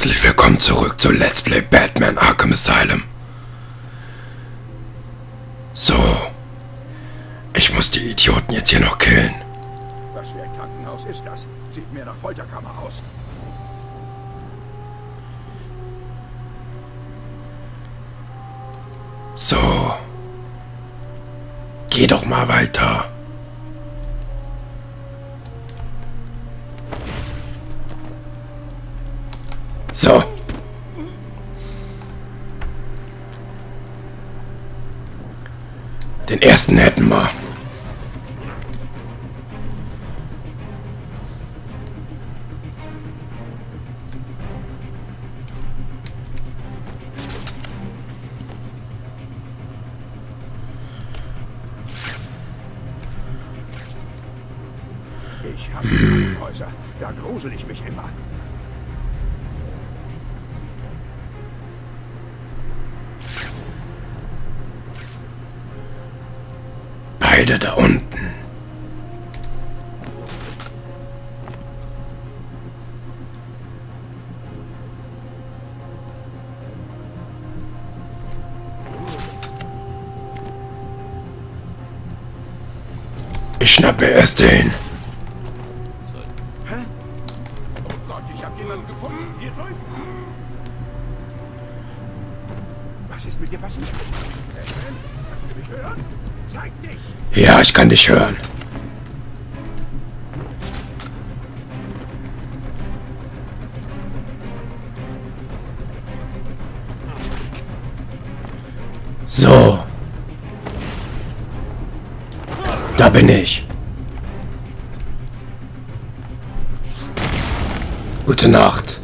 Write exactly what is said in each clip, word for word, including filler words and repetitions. Herzlich willkommen zurück zu Let's Play Batman Arkham Asylum. So. Ich muss die Idioten jetzt hier noch killen. Was für ein Krankenhaus ist das? Sieht mir nach Folterkammer aus. So. Geh doch mal weiter. So. Den ersten hätten wir. Ich hasse Häuser. Da grusel ich mich immer. Beide da unten. Ich schnappe erst den. Ja, ich kann dich hören. So. Da bin ich. Gute Nacht.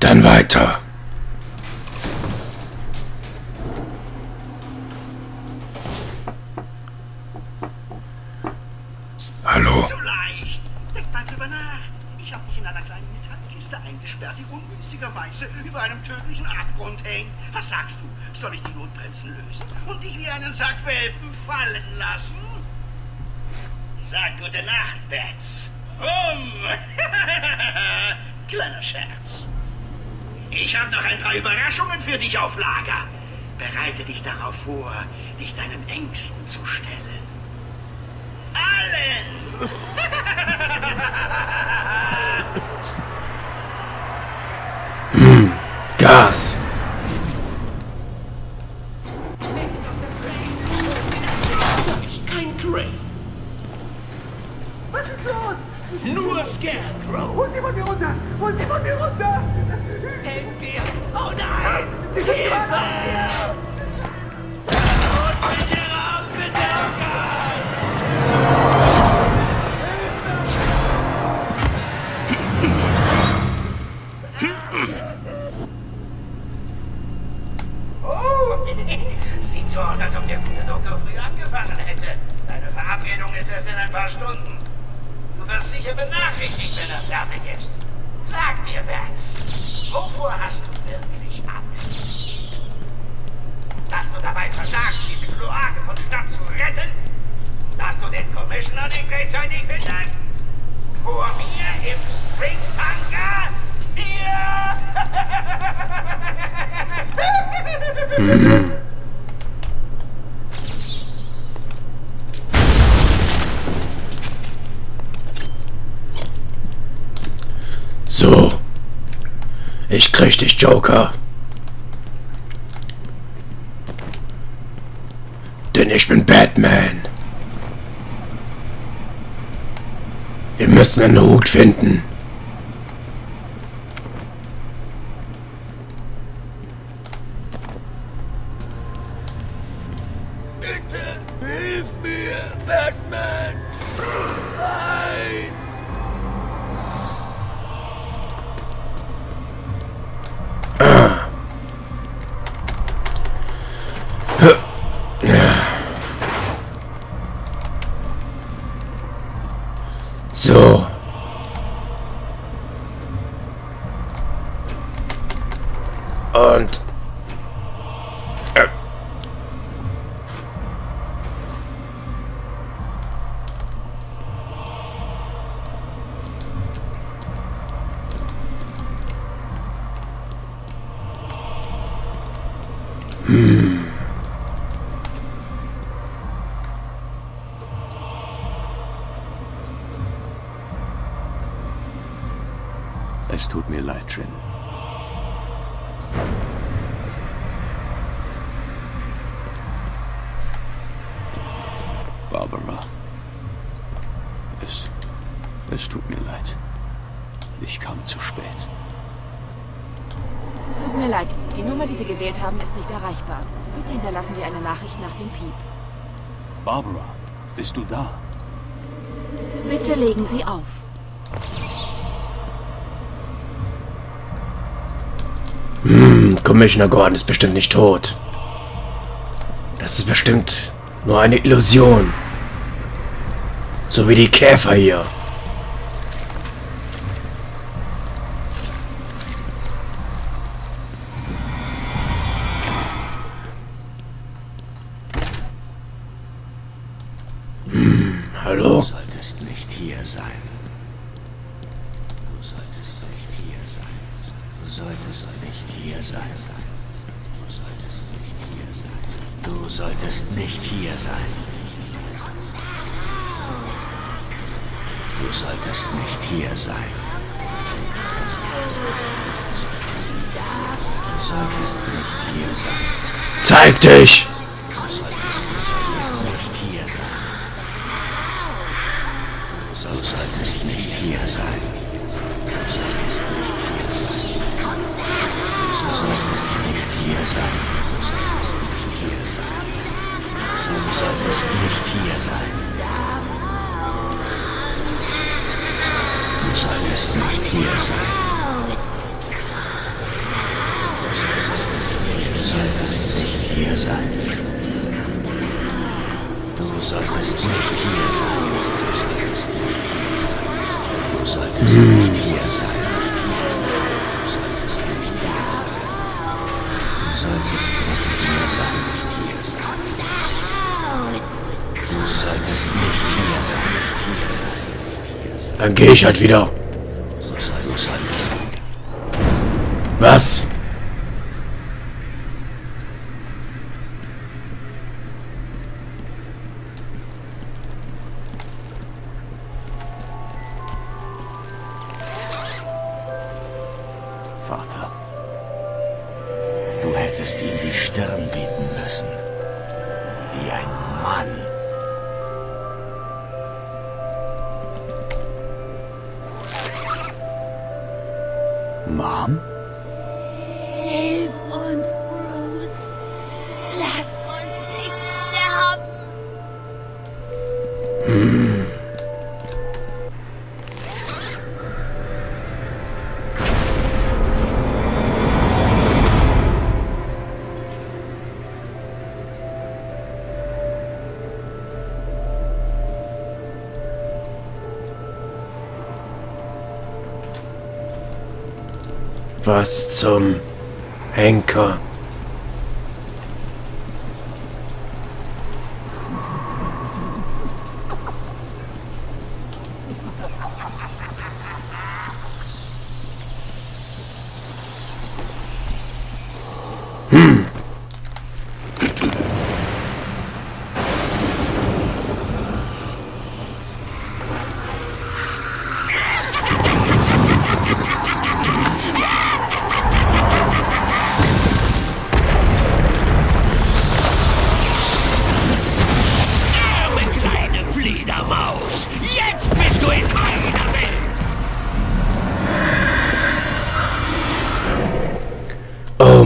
Dann weiter. Hallo. So leicht. Denkt mal drüber nach. Ich habe mich in einer kleinen Metallkiste eingesperrt, die ungünstigerweise über einem tödlichen Abgrund hängt. Was sagst du? Soll ich die Notbremsen lösen und dich wie einen Sack Welpen fallen lassen? Sag gute Nacht, Bats. Um. Kleiner Scherz. Ich habe noch ein paar Überraschungen für dich auf Lager. Bereite dich darauf vor, dich deinen Ängsten zu stellen. Allen! Hm, Gas. Das ist kein Cray. Was ist los? Nur Scarecrow. Holt sie von mir runter! Holt sie von mir runter! Helft mir! Oh nein! Hilfe! Holt mich hier raus, bitte! Hilfe! Oh! Sieht so aus, als ob der gute Doktor früh angefangen hätte. Deine Verabredung ist erst in ein paar Stunden. Du wirst sicher benachrichtigt, wenn er fertig ist. Sag mir, Bats, wovor hast du wirklich Angst? Dass du dabei versagst, diese Kloake von Stadt zu retten? Dass du den Commissioner nicht rechtzeitig findest? Vor mir im Springtanker? Hier! So, ich krieg dich, Joker. Denn ich bin Batman. Wir müssen einen Hut finden. Bitte hilf mir, Batman! Nein! So. Und... Äh. Hm. Es tut mir leid, Trin. Barbara. Es... Es tut mir leid. Ich kam zu spät. Tut mir leid. Die Nummer, die Sie gewählt haben, ist nicht erreichbar. Bitte hinterlassen Sie eine Nachricht nach dem Piep. Barbara, bist du da? Bitte legen Sie auf. Hm, Commissioner Gordon ist bestimmt nicht tot. Das ist bestimmt nur eine Illusion. So wie die Käfer hier. Hm, hallo? Du solltest nicht hier sein. Du solltest nicht hier sein. Du solltest nicht hier sein. Du solltest nicht hier sein. Du solltest nicht hier sein. Du solltest nicht hier sein. Du solltest nicht hier sein. Zeig dich! Du solltest nicht hier sein. Du solltest nicht hier sein. Du solltest nicht hier sein. Du solltest nicht hier sein. Du solltest nicht hier sein. Du solltest nicht hier sein. Du solltest nicht hier sein. Du solltest nicht hier sein. Du solltest nicht hier sein. Du solltest nicht hier sein. Du solltest nicht hier sein. Dann gehe ich halt wieder. Was? Vater, du hättest ihm die Stirn bieten müssen. Wie ein Mann. Mom? Hilf uns, Bruce. Lass uns nicht sterben. Hm. Was zum Henker? Hm.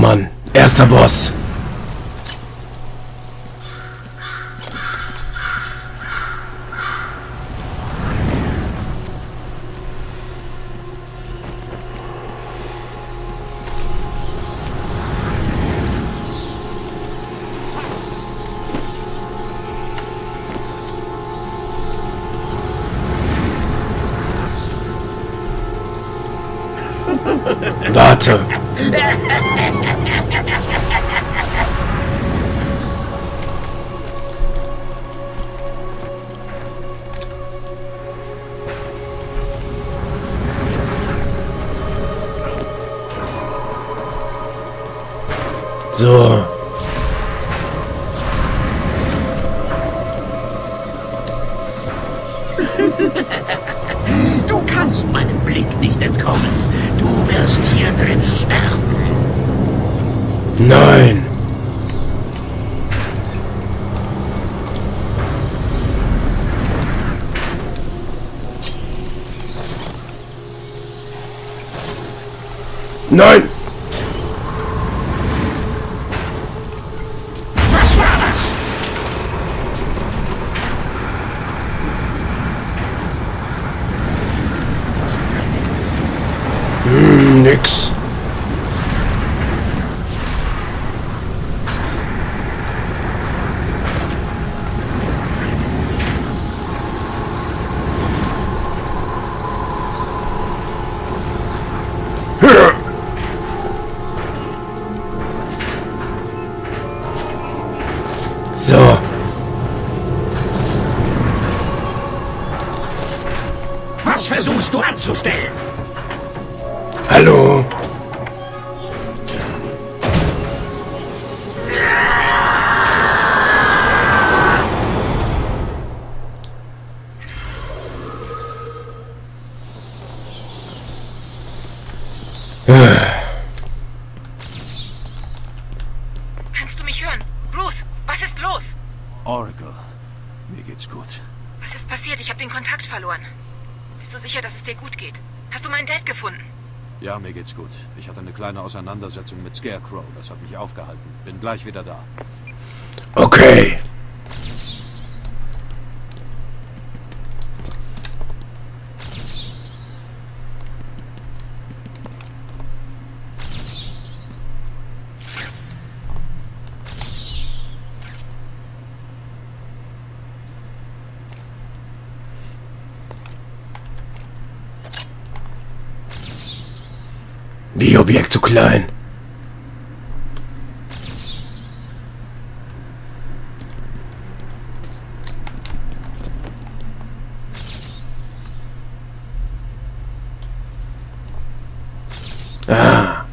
Mann, erster Boss. Warte. So. Du kannst meinem Blick nicht entkommen. Du wirst hier drin sterben. Nein. Nein. Nix. So. Was versuchst du anzustellen? Hallo. Kannst du mich hören? Bruce, was ist los? Oracle, mir geht's gut. Was ist passiert? Ich habe den Kontakt verloren. Bist du sicher, dass es dir gut geht? Hast du meinen Dad gefunden? Ja, mir geht's gut. Ich hatte eine kleine Auseinandersetzung mit Scarecrow. Das hat mich aufgehalten. Bin gleich wieder da. Okay. Wie Objekt zu klein. Ah.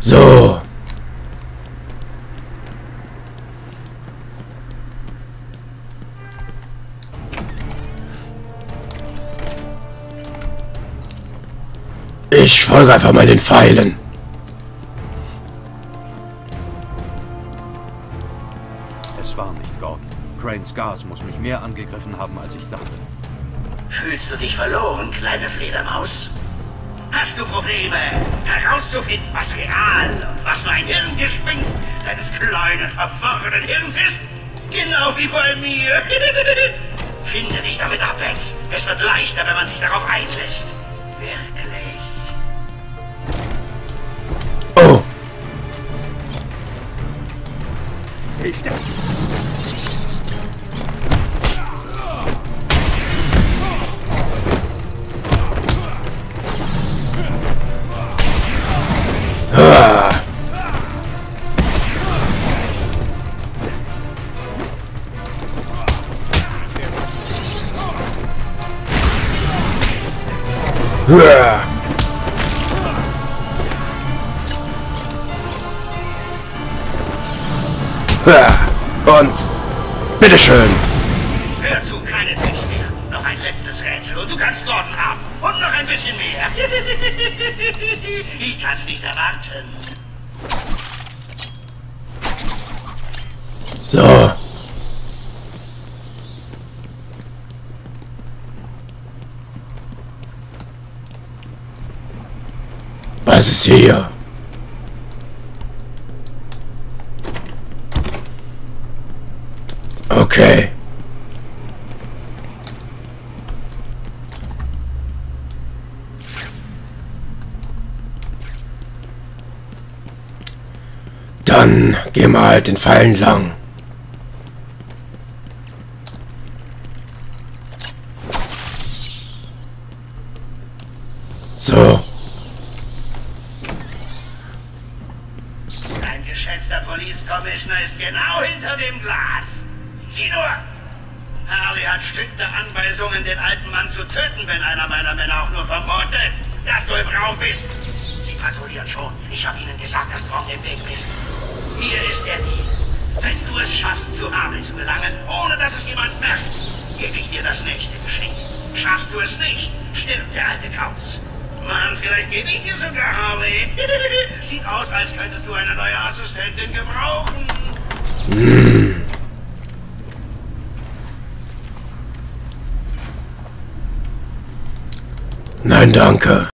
So. Ich folge einfach mal den Pfeilen. Es war nicht Gordon. Cranes Gas muss mich mehr angegriffen haben, als ich dachte. Fühlst du dich verloren, kleine Fledermaus? Hast du Probleme, herauszufinden, was real und was nur ein Hirngespinst deines kleinen, verworrenen Hirns ist? Genau wie bei mir. Finde dich damit ab, Betz. Es wird leichter, wenn man sich darauf einlässt. Wirklich. Ah. Ah. Und bitteschön. Hör zu, keine Tricks mehr. Noch ein letztes Rätsel und du kannst Gordon haben. Und noch ein bisschen mehr. Ich kann's nicht erwarten. So. Was ist hier? Okay. Dann gehen wir halt den Pfeilen lang. So. Mein geschätzter Police Commissioner ist genau hinter dem Glas. Sieh nur! Harley hat strikte Anweisungen, den alten Mann zu töten, wenn einer meiner Männer auch nur vermutet, dass du im Raum bist. Sie patrouillieren schon. Ich habe ihnen gesagt, dass du auf dem Weg bist. Hier ist der Deal. Wenn du es schaffst, zu Harley zu gelangen, ohne dass es jemand merkt, gebe ich dir das nächste Geschenk. Schaffst du es nicht, stirbt der alte Kauz. Mann, vielleicht gebe ich dir sogar Harley. Sieht aus, als könntest du eine neue Assistentin gebrauchen. Hm. Nein, danke.